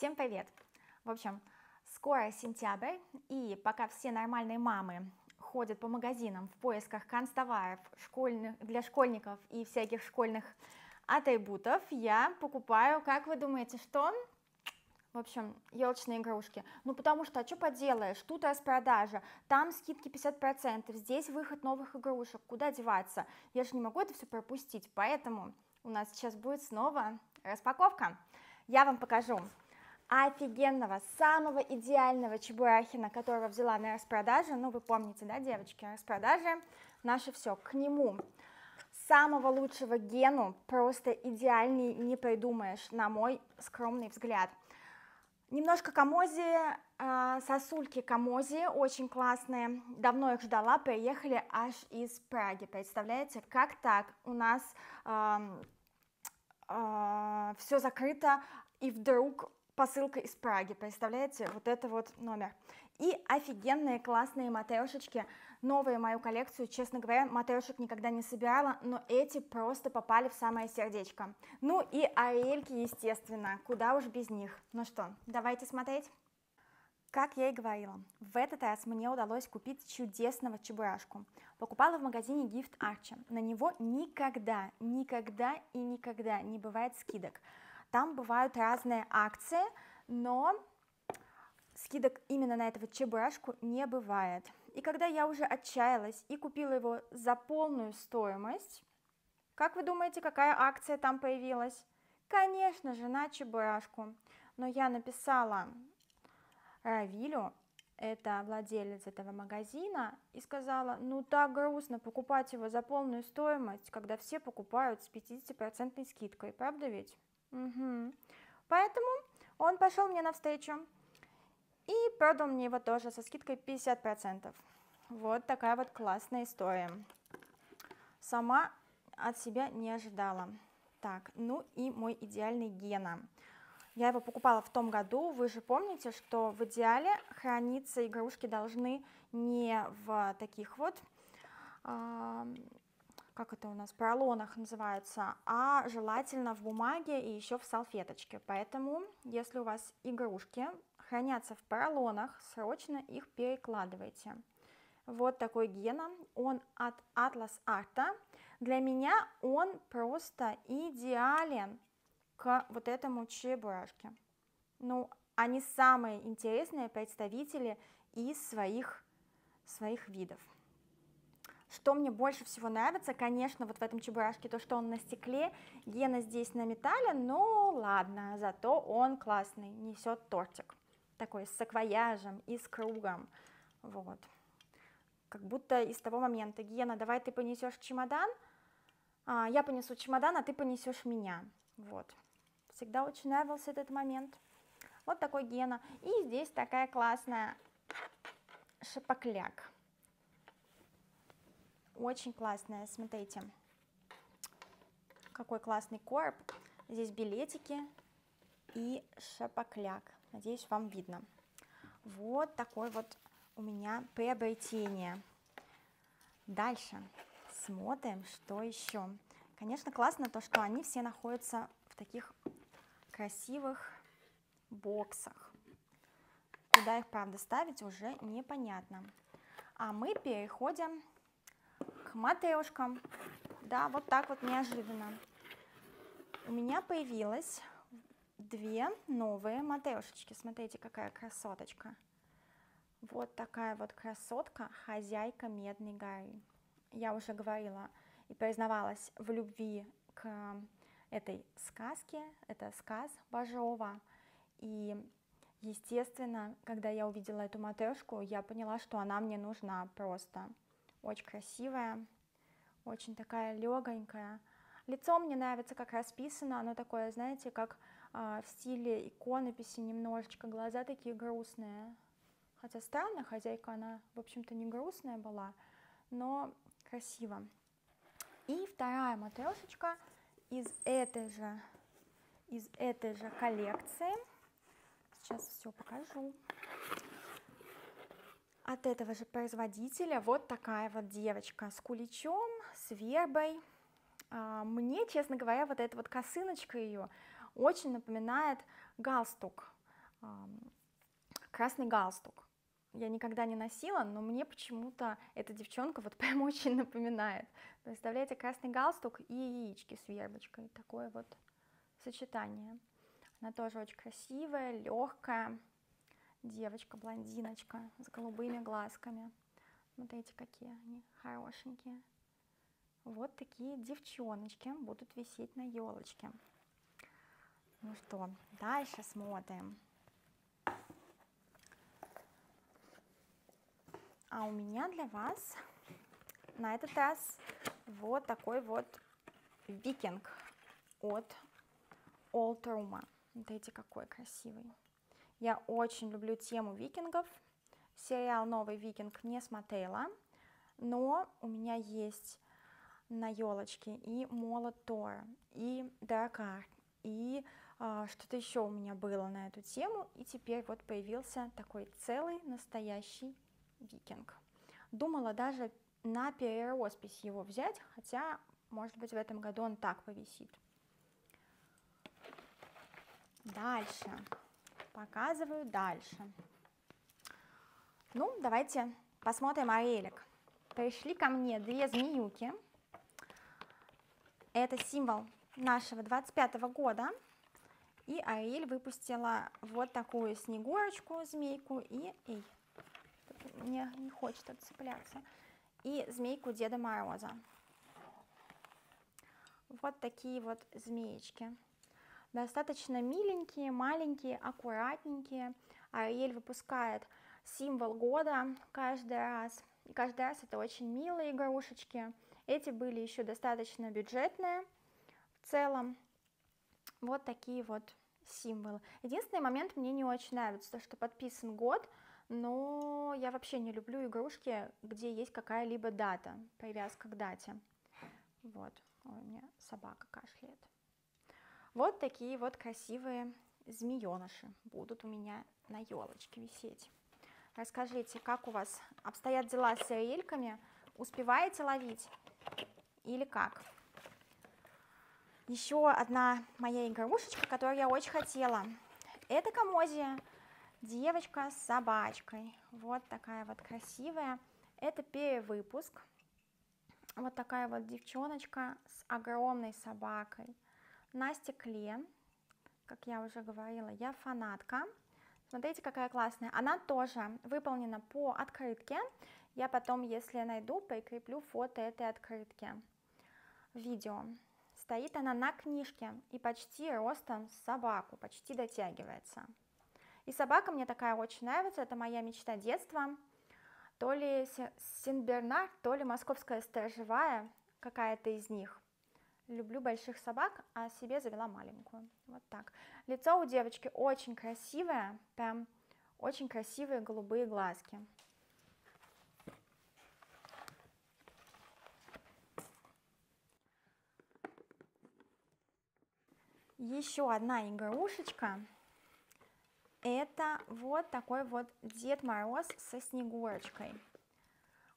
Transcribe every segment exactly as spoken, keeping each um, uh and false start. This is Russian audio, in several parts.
Всем привет! В общем, скоро сентябрь, и пока все нормальные мамы ходят по магазинам в поисках канцтоваров школьных, для школьников и всяких школьных атрибутов, я покупаю, как вы думаете, что? В общем, елочные игрушки. Ну потому что, а что поделаешь, тут распродажа, там скидки пятьдесят процентов, здесь выход новых игрушек, куда деваться? Я же не могу это все пропустить, поэтому у нас сейчас будет снова распаковка. Я вам покажу офигенного, самого идеального чебурахина, которого взяла на распродаже. Ну вы помните, да, девочки, распродажи, наше все, к нему. Самого лучшего Гену, просто идеальный не придумаешь, на мой скромный взгляд. Немножко Komozji, э, сосульки Komozji, очень классные, давно их ждала, приехали аж из Праги, представляете, как так, у нас э, э, все закрыто, и вдруг посылка из Праги, представляете, вот это вот номер. И офигенные классные матрешечки, новые в мою коллекцию, честно говоря, матрешек никогда не собирала, но эти просто попали в самое сердечко. Ну и ариельки, естественно, куда уж без них. Ну что, давайте смотреть. Как я и говорила, в этот раз мне удалось купить чудесного чебурашку. Покупала в магазине Gift Archi, на него никогда, никогда и никогда не бывает скидок. Там бывают разные акции, но скидок именно на этого чебурашку не бывает. И когда я уже отчаялась и купила его за полную стоимость, как вы думаете, какая акция там появилась? Конечно же, на чебурашку. Но я написала Равилю, это владелец этого магазина, и сказала, ну так грустно покупать его за полную стоимость, когда все покупают с пятидесятипроцентной скидкой, правда ведь? Угу. Поэтому он пошел мне навстречу и продал мне его тоже со скидкой пятьдесят процентов. Вот такая вот классная история. Сама от себя не ожидала. Так, ну и мой идеальный Гена. Я его покупала в том году. Вы же помните, что в идеале храниться игрушки должны не в таких вот... Э как это у нас, поролонах называется, а желательно в бумаге и еще в салфеточке. Поэтому, если у вас игрушки хранятся в поролонах, срочно их перекладывайте. Вот такой Гена, он от Atlas Art. Для меня он просто идеален к вот этому чебурашке. Ну, они самые интересные представители из своих, своих видов. Что мне больше всего нравится, конечно, вот в этом чебурашке, то, что он на стекле, Гена здесь на металле, но ладно, зато он классный, несет тортик, такой с саквояжем и с кругом, вот. Как будто из того момента, Гена, давай ты понесешь чемодан, а, я понесу чемодан, а ты понесешь меня, вот. Всегда очень нравился этот момент. Вот такой Гена. И здесь такая классная шапокляк. Очень классная, смотрите, какой классный короб, здесь билетики и шапокляк, надеюсь, вам видно. Вот такое вот у меня приобретение. Дальше смотрим, что еще. Конечно, классно то, что они все находятся в таких красивых боксах, куда их, правда, ставить уже непонятно. А мы переходим к матрешкам. Да, вот так вот неожиданно. У меня появилось две новые матрешечки. Смотрите, какая красоточка. Вот такая вот красотка, хозяйка Медной горы. Я уже говорила и признавалась в любви к этой сказке. Это сказ Бажова. И, естественно, когда я увидела эту матрешку, я поняла, что она мне нужна просто. Очень красивая, очень такая легонькая. Лицо мне нравится, как расписано, оно такое, знаете, как э, в стиле иконописи немножечко. Глаза такие грустные. Хотя странно, хозяйка, она, в общем-то, не грустная была, но красиво. И вторая матрешечка из этой же, из этой же коллекции. Сейчас все покажу. От этого же производителя вот такая вот девочка с куличом, с вербой. Мне, честно говоря, вот эта вот косыночка ее очень напоминает галстук. красный галстук. Я никогда не носила, но мне почему-то эта девчонка вот прям очень напоминает. Представляете, красный галстук и яички с вербочкой. Такое вот сочетание. Она тоже очень красивая, легкая. Девочка-блондиночка с голубыми глазками. Смотрите, какие они хорошенькие. Вот такие девчоночки будут висеть на елочке. Ну что, дальше смотрим. А у меня для вас на этот раз вот такой вот викинг от Альтрума. Смотрите, какой красивый. Я очень люблю тему викингов. Сериал «Новый викинг» не смотрела, но у меня есть на елочке и молот Тора, и дракар, и э, что-то еще у меня было на эту тему, и теперь вот появился такой целый настоящий викинг. Думала даже на перероспись его взять, хотя, может быть, в этом году он так повисит. Дальше. Показываю дальше. Ну, давайте посмотрим Ариэлек. Пришли ко мне две змеюки. Это символ нашего двадцать пятого года. И Ариэль выпустила вот такую снегурочку, змейку, и... Эй, мне не хочет отцепляться. И змейку Деда Мороза. Вот такие вот змеечки. Достаточно миленькие, маленькие, аккуратненькие. Ариэль выпускает символ года каждый раз. И каждый раз это очень милые игрушечки. Эти были еще достаточно бюджетные в целом. Вот такие вот символы. Единственный момент, мне не очень нравится, то, что подписан год, но я вообще не люблю игрушки, где есть какая-либо дата, привязка к дате. Вот, ой, у меня собака кашляет. Вот такие вот красивые змееныши будут у меня на елочке висеть. Расскажите, как у вас обстоят дела с ариельками? Успеваете ловить или как? Еще одна моя игрушечка, которую я очень хотела. Это Komozja, девочка с собачкой. Вот такая вот красивая. Это перевыпуск. Вот такая вот девчоночка с огромной собакой. На стекле, как я уже говорила, я фанатка. Смотрите, какая классная. Она тоже выполнена по открытке. Я потом, если найду, прикреплю фото этой открытки. Видео. Стоит она на книжке и почти ростом с собаку, почти дотягивается. И собака мне такая очень нравится, это моя мечта детства. То ли сенбернард, то ли московская сторожевая, какая-то из них. Люблю больших собак, а себе завела маленькую. Вот так. Лицо у девочки очень красивое, прям очень красивые голубые глазки. Еще одна игрушечка. Это вот такой вот Дед Мороз со Снегурочкой.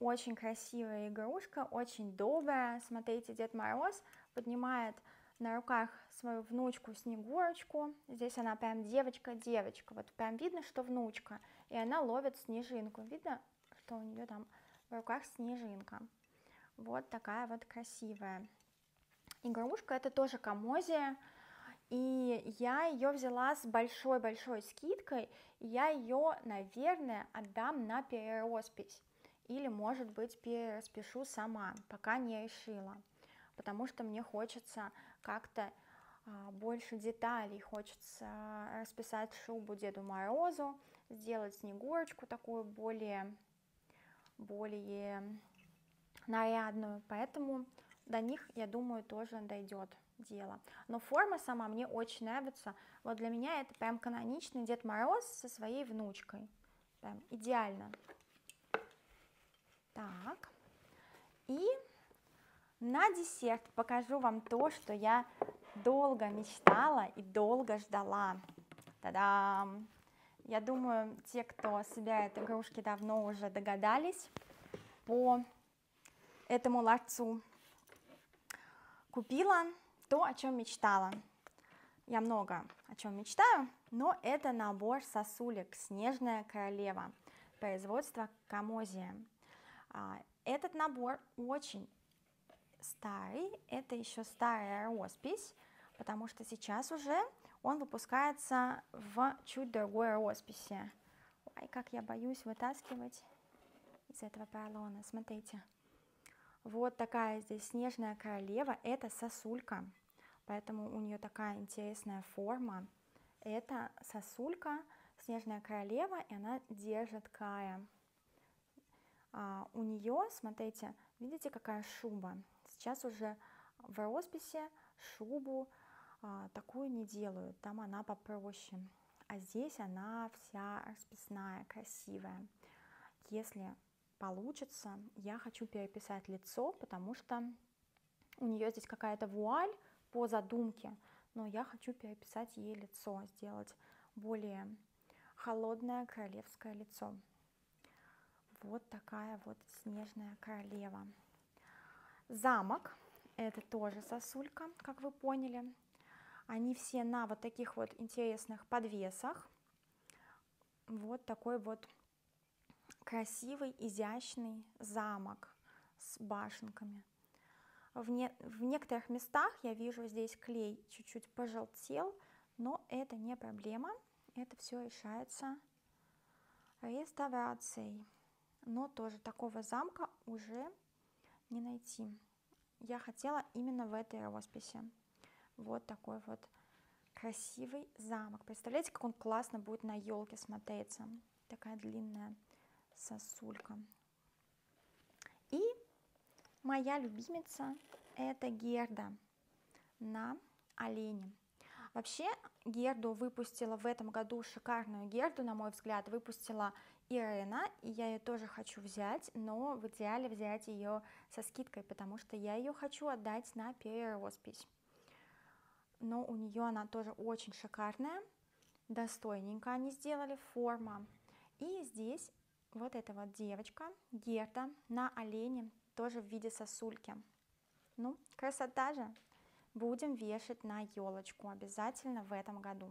Очень красивая игрушка, очень добрая. Смотрите, Дед Мороз поднимает на руках свою внучку Снегурочку. Здесь она прям девочка-девочка. Вот прям видно, что внучка. И она ловит снежинку. Видно, что у нее там в руках снежинка. Вот такая вот красивая игрушка. Это тоже Komozja. И я ее взяла с большой-большой скидкой. И я ее, наверное, отдам на перероспись. Или, может быть, перераспишу сама, пока не решила. Потому что мне хочется как-то а, больше деталей, хочется расписать шубу Деду Морозу, сделать снегурочку такую более, более нарядную, поэтому до них, я думаю, тоже дойдет дело. Но форма сама мне очень нравится, вот для меня это прям каноничный Дед Мороз со своей внучкой, прям идеально. Так, и... На десерт покажу вам то, что я долго мечтала и долго ждала. Та-дам! Я думаю, те, кто собирает игрушки, давно уже догадались по этому ларцу. Купила то, о чем мечтала. Я много о чем мечтаю, но это набор сосулек «Снежная королева» производства Komozja. Этот набор очень старый, это еще старая роспись, потому что сейчас уже он выпускается в чуть другой росписи. Ой, как я боюсь вытаскивать из этого поролона, смотрите. Вот такая здесь «Снежная королева», это сосулька. Поэтому у нее такая интересная форма. Это сосулька «Снежная королева», и она держит края. А у нее, смотрите, видите, какая шуба. Сейчас уже в росписи шубу а, такую не делают, там она попроще. А здесь она вся расписная, красивая. Если получится, я хочу переписать лицо, потому что у нее здесь какая-то вуаль по задумке, но я хочу переписать ей лицо, сделать более холодное королевское лицо. Вот такая вот «Снежная королева». Замок, это тоже сосулька, как вы поняли. Они все на вот таких вот интересных подвесах. Вот такой вот красивый, изящный замок с башенками. В, не, в некоторых местах я вижу, здесь клей чуть-чуть пожелтел, но это не проблема, это все решается реставрацией. Но тоже такого замка уже не найти. Я хотела именно в этой росписи. Вот такой вот красивый замок. Представляете, как он классно будет на елке смотреться. Такая длинная сосулька. И моя любимица — это Герда на олене. Вообще Герду выпустила в этом году, шикарную Герду, на мой взгляд, выпустила Ирина, и я ее тоже хочу взять, но в идеале взять ее со скидкой, потому что я ее хочу отдать на перероспись. Но у нее она тоже очень шикарная, достойненько они сделали, форма. И здесь вот эта вот девочка, Герда на олене, тоже в виде сосульки. Ну, красота же! Будем вешать на елочку обязательно в этом году.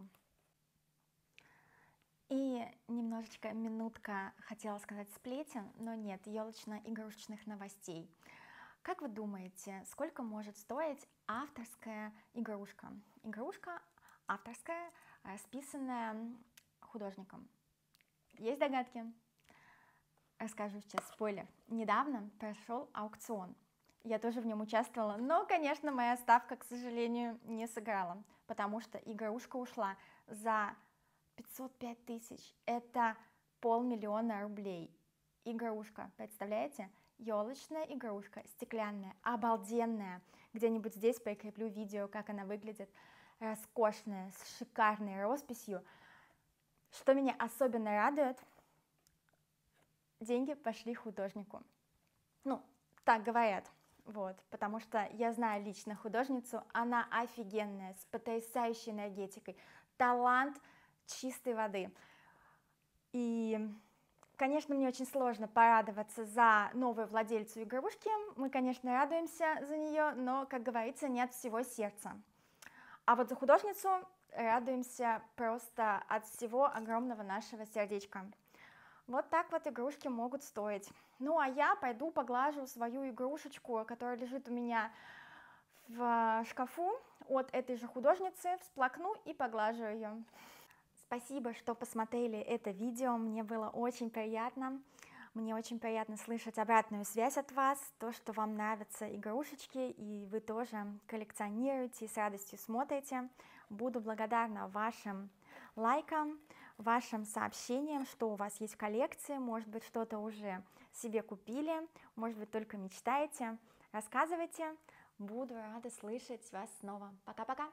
И немножечко, минутка, хотела сказать сплетен, но нет, елочно-игрушечных новостей. Как вы думаете, сколько может стоить авторская игрушка? Игрушка авторская, расписанная художником. Есть догадки? Расскажу сейчас спойлер. Недавно прошел аукцион. Я тоже в нем участвовала, но, конечно, моя ставка, к сожалению, не сыграла, потому что игрушка ушла за пятьсот пять тысяч, это полмиллиона рублей. Игрушка, представляете? Елочная игрушка, стеклянная, обалденная. Где-нибудь здесь прикреплю видео, как она выглядит. Роскошная, с шикарной росписью. Что меня особенно радует, деньги пошли художнику. Ну, так говорят. Вот, потому что я знаю лично художницу, она офигенная, с потрясающей энергетикой, талант чистой воды. И, конечно, мне очень сложно порадоваться за новую владельцу игрушки, мы, конечно, радуемся за нее, но, как говорится, не от всего сердца. А вот за художницу радуемся просто от всего огромного нашего сердечка. Вот так вот игрушки могут стоить. Ну, а я пойду поглажу свою игрушечку, которая лежит у меня в шкафу от этой же художницы, всплакну и поглажу ее. Спасибо, что посмотрели это видео, мне было очень приятно. Мне очень приятно слышать обратную связь от вас, то, что вам нравятся игрушечки, и вы тоже коллекционируете и с радостью смотрите. Буду благодарна вашим лайкам, вашим сообщениям, что у вас есть в коллекции, может быть, что-то уже себе купили, может быть, только мечтаете. Рассказывайте, буду рада слышать вас снова. Пока-пока!